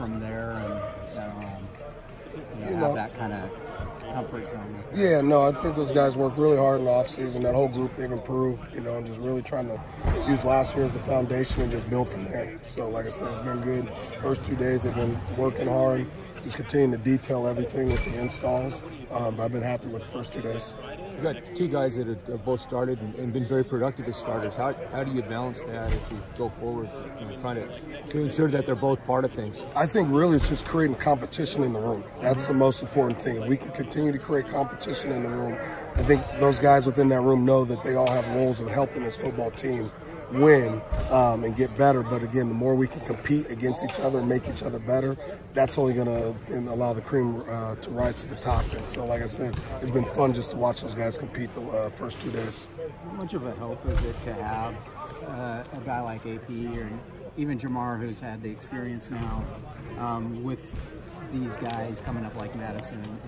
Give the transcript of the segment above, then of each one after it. from there and have that kind of comfort zone. Yeah, no, I think those guys work really hard in the offseason. That whole group, they've improved, you know, and just really trying to use last year as the foundation and just build from there. So, like I said, it's been good. First 2 days, they've been working hard, just continuing to detail everything with the installs. But I've been happy with the first 2 days. You've got two guys that have both started and been very productive as starters. How do you balance that as you go forward, trying to ensure that they're both part of things? I think really it's just creating competition in the room. That's the most important thing. If we can continue to create competition in the room, I think those guys within that room know that they all have roles in helping this football team win and get better. But again, the more we can compete against each other and make each other better, that's only going to allow the cream to rise to the top. And so, like I said, it's been fun just to watch those guys compete the first 2 days. How much of a help is it to have a guy like AP or even Jermar, who's had the experience now with these guys coming up like Madison and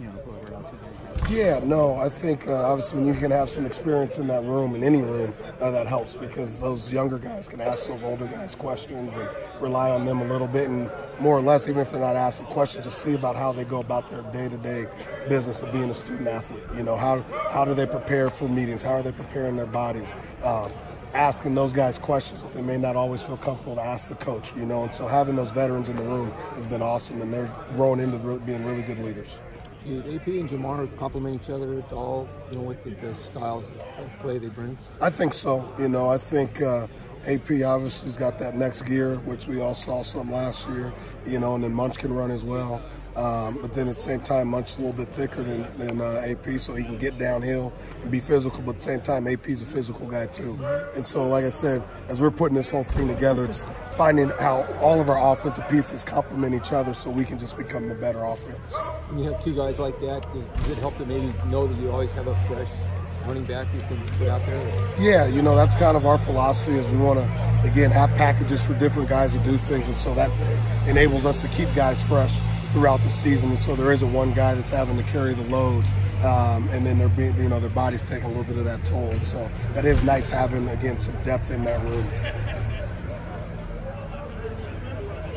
you know, whoever else you guys have? Yeah, no, I think obviously when you can have some experience in that room, in any room, that helps, because those younger guys can ask those older guys questions and rely on them a little bit, and more or less, even if they're not asking questions, just see about how they go about their day-to-day business of being a student athlete. You know, how do they prepare for meetings? How are they preparing their bodies? Asking those guys questions that they may not always feel comfortable to ask the coach, you know, and so having those veterans in the room has been awesome, and they're growing into being really good leaders. Did AP and Jermar complement each other at all, you know, with the styles of play they bring? I think so. You know, I think AP obviously has got that next gear, which we all saw some last year, you know, and then Munch can run as well. But then at the same time, Munch is a little bit thicker than AP, so he can get downhill and be physical. But at the same time, AP's a physical guy too. And so, like I said, as we're putting this whole thing together, it's finding how all of our offensive pieces complement each other so we can just become a better offense. When you have two guys like that, does it help to maybe know that you always have a fresh running back you can put out there? Yeah, you know, that's kind of our philosophy, is we want to, again, have packages for different guys to do things. And so that enables us to keep guys fresh throughout the season, and so there isn't one guy that's having to carry the load, and then they're being, you know, their body's taking a little bit of that toll. So that is nice having, again, some depth in that room.